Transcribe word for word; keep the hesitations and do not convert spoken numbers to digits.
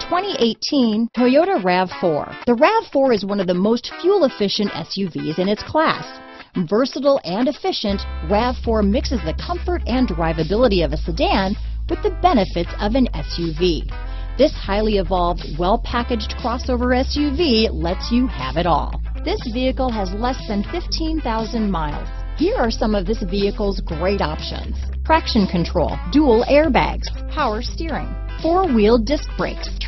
twenty eighteen Toyota RAV four. The RAV four is one of the most fuel-efficient S U Vs in its class. Versatile and efficient, RAV four mixes the comfort and drivability of a sedan with the benefits of an S U V. This highly evolved, well-packaged crossover S U V lets you have it all. This vehicle has less than fifteen thousand miles. Here are some of this vehicle's great options: traction control, dual airbags, power steering, four-wheel disc brakes.